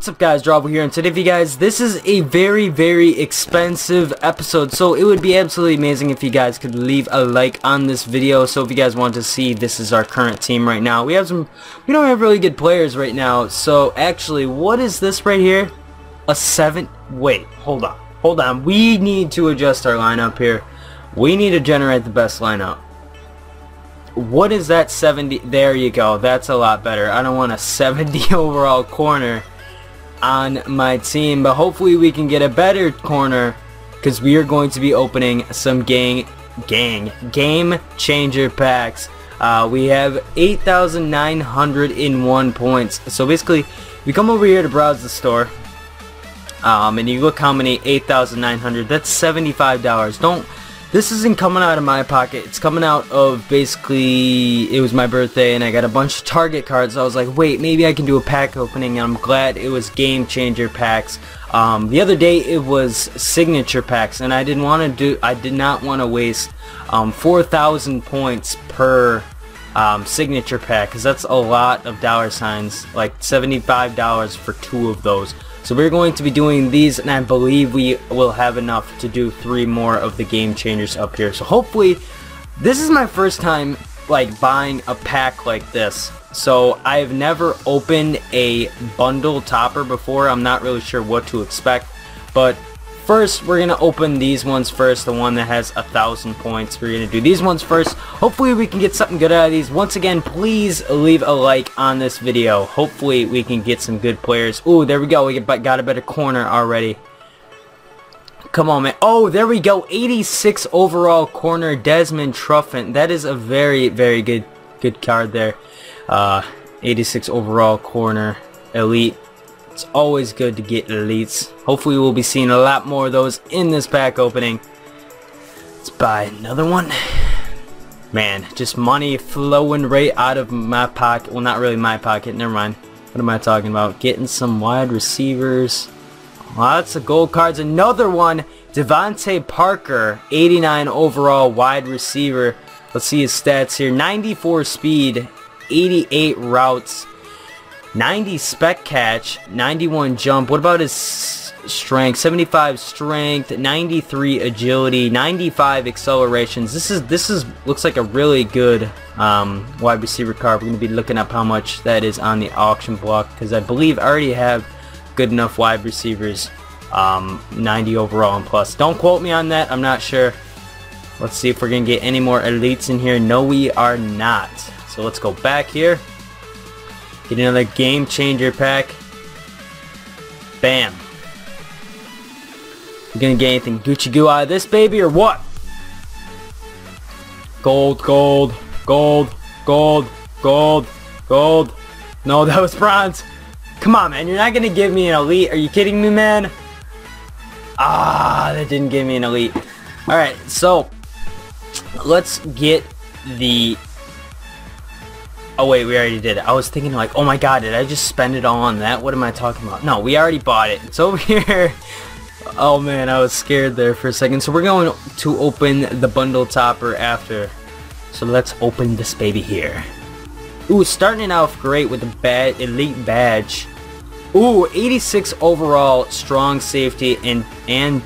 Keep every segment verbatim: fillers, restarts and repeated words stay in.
What's up guys, Dravo here, and today for you guys, this is a very, very expensive episode, so it would be absolutely amazing if you guys could leave a like on this video. So if you guys want to see, this is our current team right now. We have some, we don't have really good players right now, so actually, what is this right here? A seven, wait, hold on, hold on, we need to adjust our lineup here. We need to generate the best lineup. What is that seventy? There you go, that's a lot better. I don't want a seventy overall corner on my team, but hopefully we can get a better corner because we are going to be opening some gang gang game changer packs. Uh, we have eight thousand nine hundred one points, so basically we come over here to browse the store, um, and you look how many. Eight thousand nine hundred, that's seventy-five dollars. Don't, this isn't coming out of my pocket, it's coming out of, basically, it was my birthday and I got a bunch of Target cards. I was like, wait, maybe I can do a pack opening, and I'm glad it was game changer packs. Um, the other day it was signature packs, and I didn't want to do, I did not want to waste um, four thousand points per um, signature pack, because that's a lot of dollar signs, like seventy-five dollars for two of those. So we're going to be doing these, and I believe we will have enough to do three more of the game changers up here. So hopefully, this is my first time like buying a pack like this. So I've never opened a bundle topper before. I'm not really sure what to expect. But first, we're gonna open these ones first. The one that has a thousand points. We're gonna do these ones first. Hopefully, we can get something good out of these. Once again, please leave a like on this video. Hopefully, we can get some good players. Ooh, there we go. We got a better corner already. Come on, man. Oh, there we go. eighty-six overall corner, Desmond Trufant. That is a very, very good, good card there. Uh, eighty-six overall corner, elite. It's always good to get elites. Hopefully we'll be seeing a lot more of those in this pack opening. Let's buy another one. Man, just money flowing right out of my pocket. Well, not really my pocket. Never mind. What am I talking about? Getting some wide receivers. Lots of gold cards. Another one. Devante Parker. eighty-nine overall wide receiver. Let's see his stats here. ninety-four speed. eighty-eight routes. ninety spec catch, ninety-one jump. What about his strength? seventy-five strength, ninety-three agility, ninety-five accelerations. This is this is looks like a really good um, wide receiver card. We're gonna be looking up how much that is on the auction block, because I believe I already have good enough wide receivers, um, ninety overall and plus. Don't quote me on that. I'm not sure. Let's see if we're gonna get any more elites in here. No, we are not. So let's go back here. Get another game changer pack. Bam. You gonna get anything Gucci Goo out of this baby or what? Gold, gold, gold, gold, gold, gold. No, that was bronze. Come on, man. You're not gonna give me an elite. Are you kidding me, man? Ah, that didn't give me an elite. Alright, so let's get the... Oh wait, we already did it. I was thinking like, oh my god, did I just spend it all on that? What am I talking about? No, we already bought it. It's over here. Oh man, I was scared there for a second. So we're going to open the bundle topper after. So let's open this baby here. Ooh, starting it off great with the bad elite badge. Ooh, eighty-six overall strong safety and and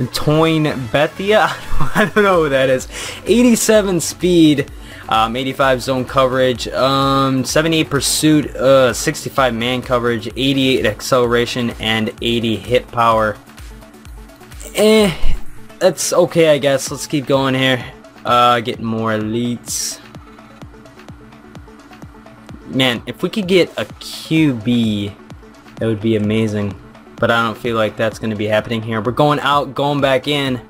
Antoine Bethea. I don't know who that is. eighty-seven speed. Um, eighty-five zone coverage, um, seventy-eight pursuit, uh, sixty-five man coverage, eighty-eight acceleration, and eighty hit power. Eh, that's okay, I guess. Let's keep going here. Uh, getting more elites. Man, if we could get a Q B, that would be amazing. But I don't feel like that's going to be happening here. We're going out, going back in.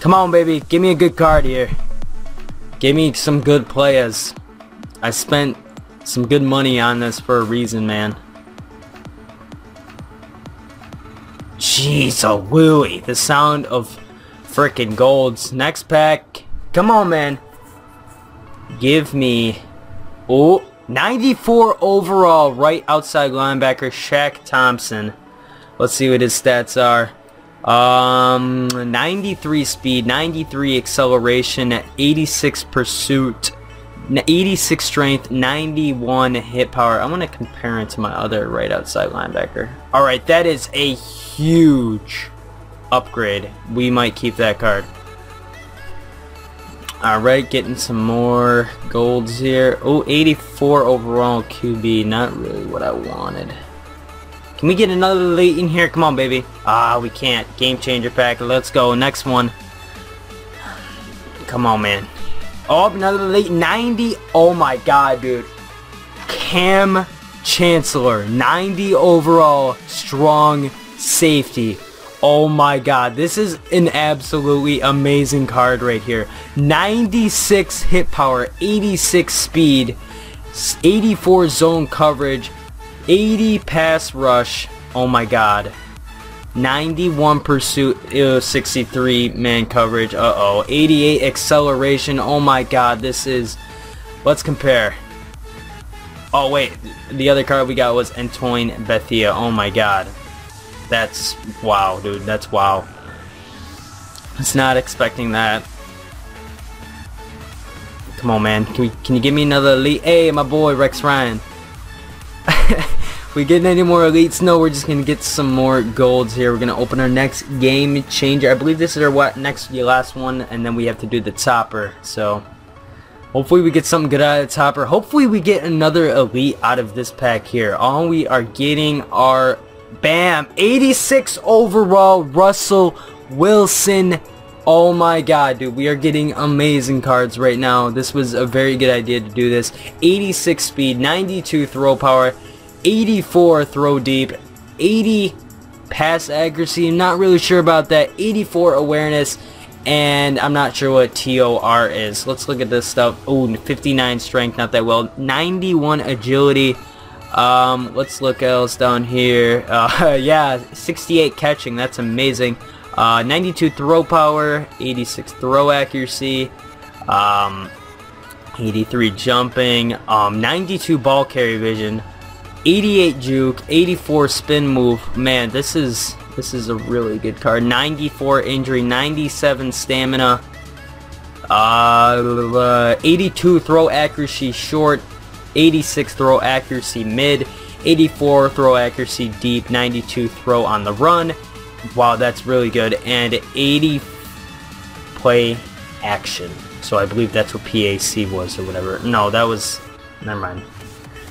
Come on, baby. Give me a good card here. Give me some good players. I spent some good money on this for a reason, man. Jeez, oh wooey. The sound of frickin' golds. Next pack. Come on, man. Give me... Oh, ninety-four overall right outside linebacker, Shaq Thompson. Let's see what his stats are. Um, ninety-three speed, ninety-three acceleration, eighty-six pursuit, eighty-six strength, ninety-one hit power. I want to compare it to my other right outside linebacker. Alright, that is a huge upgrade. We might keep that card. Alright, getting some more golds here. Oh, eighty-four overall Q B. Not really what I wanted. Can we get another late in here? Come on, baby. Ah, we can't. Game changer pack. Let's go. Next one. Come on, man. Oh, another late ninety. Oh my god, dude. Kam Chancellor, ninety overall, strong safety. Oh my god, this is an absolutely amazing card right here. ninety-six hit power, eighty-six speed, eighty-four zone coverage, eighty pass rush. Oh my god. ninety-one pursuit, ew, sixty-three man coverage, uh-oh, eighty-eight acceleration, oh my god, this is, let's compare. Oh wait, the other card we got was Antoine Bethea, oh my god, that's, wow, dude, that's wow. I was not expecting that. Come on, man, can, we, can you give me another elite? Hey, my boy, Rex Ryan. We getting any more elites? No, we're just gonna get some more golds here. We're gonna open our next game changer. I believe this is our what next last one, and then we have to do the topper. So hopefully we get something good out of the topper. Hopefully we get another elite out of this pack here. All we are getting are bam, eighty-six overall Russell Wilson. Oh my god, dude, we are getting amazing cards right now. This was a very good idea to do this. eighty-six speed, ninety-two throw power, eighty-four throw deep, eighty pass accuracy, I'm not really sure about that, eighty-four awareness, and I'm not sure what T O R is. Let's look at this stuff. Oh, fifty-nine strength, not that well, ninety-one agility, um, let's look else down here, uh, yeah, sixty-eight catching, that's amazing, uh, ninety-two throw power, eighty-six throw accuracy, um, eighty-three jumping, um, ninety-two ball carry vision, eighty-eight juke, eighty-four spin move. Man, this is this is a really good card. ninety-four injury, ninety-seven stamina, uh, eighty-two throw accuracy short, eighty-six throw accuracy mid, eighty-four throw accuracy deep, ninety-two throw on the run. Wow, that's really good. And eighty play action. So I believe that's what P A C was or whatever. No, that was, never mind.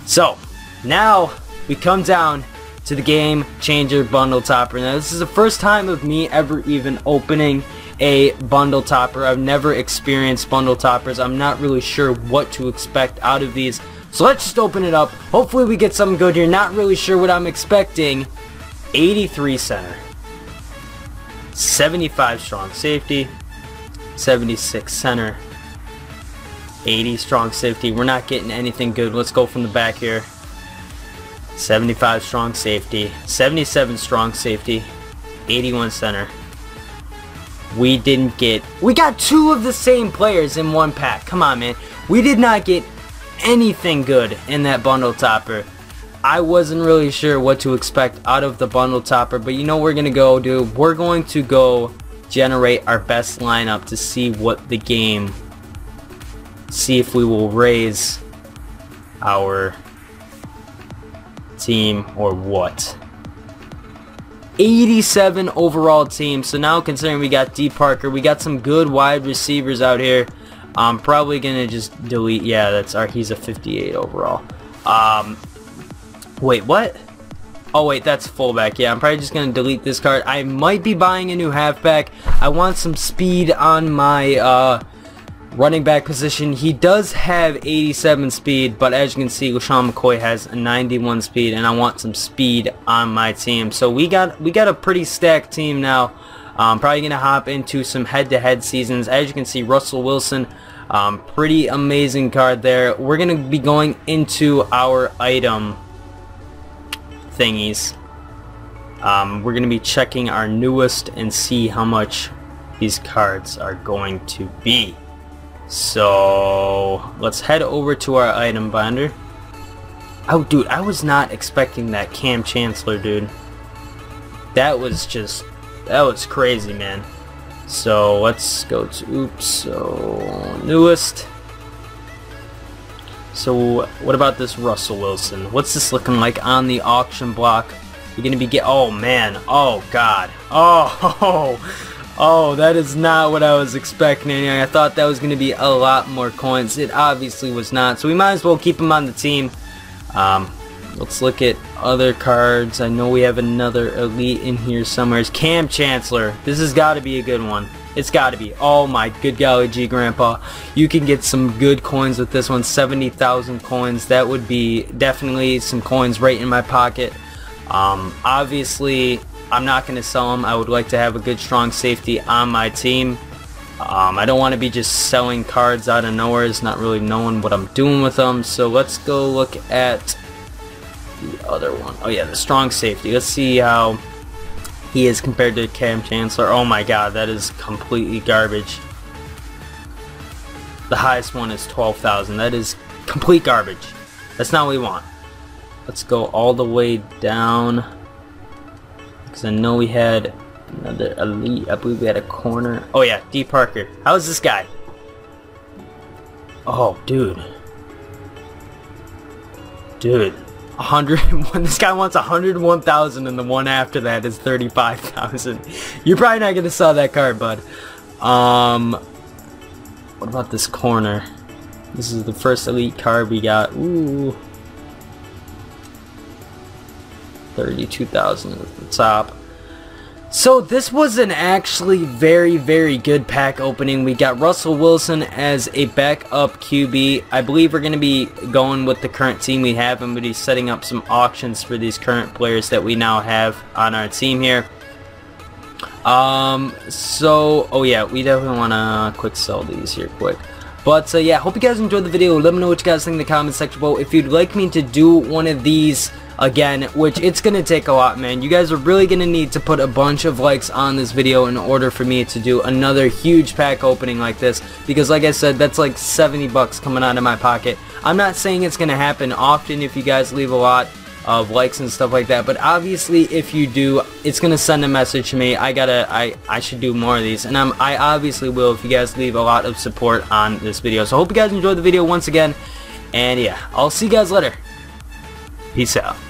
So now we come down to the game changer bundle topper. Now this is the first time of me ever even opening a bundle topper. I've never experienced bundle toppers. I'm not really sure what to expect out of these. So let's just open it up. Hopefully we get something good here. Not really sure what I'm expecting. eighty-three center, seventy-five strong safety, seventy-six center, eighty strong safety. We're not getting anything good. Let's go from the back here. seventy-five strong safety, seventy-seven strong safety, eighty-one center. We didn't get, we got two of the same players in one pack. Come on, man. We did not get anything good in that bundle topper. I wasn't really sure what to expect out of the bundle topper, but you know what we're gonna go do? We're going to go generate our best lineup to see what the game, see if we will raise our team or what. eighty-seven overall team. So now considering we got D Parker, we got some good wide receivers out here. I'm probably gonna just delete, yeah, that's our, he's a fifty-eight overall. Um wait, what? Oh wait, that's fullback. Yeah, I'm probably just gonna delete this card. I might be buying a new halfback. I want some speed on my uh running back position. He does have eighty-seven speed, but as you can see, LeSean McCoy has ninety-one speed, and I want some speed on my team. So we got we got a pretty stacked team now. I'm um, probably gonna hop into some head-to-head seasons. As you can see, Russell Wilson, um, pretty amazing card there. We're gonna be going into our item thingies. Um, we're gonna be checking our newest and see how much these cards are going to be. So let's head over to our item binder. Oh dude, I was not expecting that Kam Chancellor, dude. That was just, that was crazy, man. So let's go to, oops, so newest. So what about this Russell Wilson? What's this looking like on the auction block? You're gonna be get. Oh man. Oh god. Oh. Oh. Oh. That is not what I was expecting. I thought that was gonna be a lot more coins. It obviously was not. So we might as well keep him on the team. Um, let's look at other cards. I know we have another elite in here somewhere. It's Kam Chancellor. This has got to be a good one. It's got to be. Oh my good golly gee, Grandpa. You can get some good coins with this one. seventy thousand coins. That would be definitely some coins right in my pocket. Um, obviously, I'm not going to sell them. I would like to have a good, strong safety on my team. Um, I don't want to be just selling cards out of nowhere. It's not really knowing what I'm doing with them. So let's go look at the other one. Oh yeah, the strong safety. Let's see how he is compared to Kam Chancellor. Oh my god, that is completely garbage. The highest one is twelve thousand. That is complete garbage. That's not what we want. Let's go all the way down, because I know we had another elite. I believe we had a corner. Oh yeah, D. Parker. How is this guy? Oh dude. Dude. one hundred one. This guy wants one hundred one thousand, and the one after that is thirty-five thousand. You're probably not gonna sell that card, bud. Um, what about this corner? This is the first elite card we got. Ooh, thirty-two thousand at the top. So this was an actually very, very good pack opening. We got Russell Wilson as a backup Q B. I believe we're going to be going with the current team we have, and we'll be setting up some auctions for these current players that we now have on our team here. Um, so, oh yeah, we definitely want to quick sell these here quick. But uh, yeah, hope you guys enjoyed the video. Let me know what you guys think in the comment section below. If you'd like me to do one of these again, which it's gonna take a lot, man. You guys are really gonna need to put a bunch of likes on this video in order for me to do another huge pack opening like this, because like I said, that's like seventy bucks coming out of my pocket. I'm not saying it's gonna happen often if you guys leave a lot of likes and stuff like that, but obviously if you do, it's gonna send a message to me. I gotta I I should do more of these, and I'm I obviously will if you guys leave a lot of support on this video. So I hope you guys enjoyed the video once again, and yeah, I'll see you guys later. Peace out.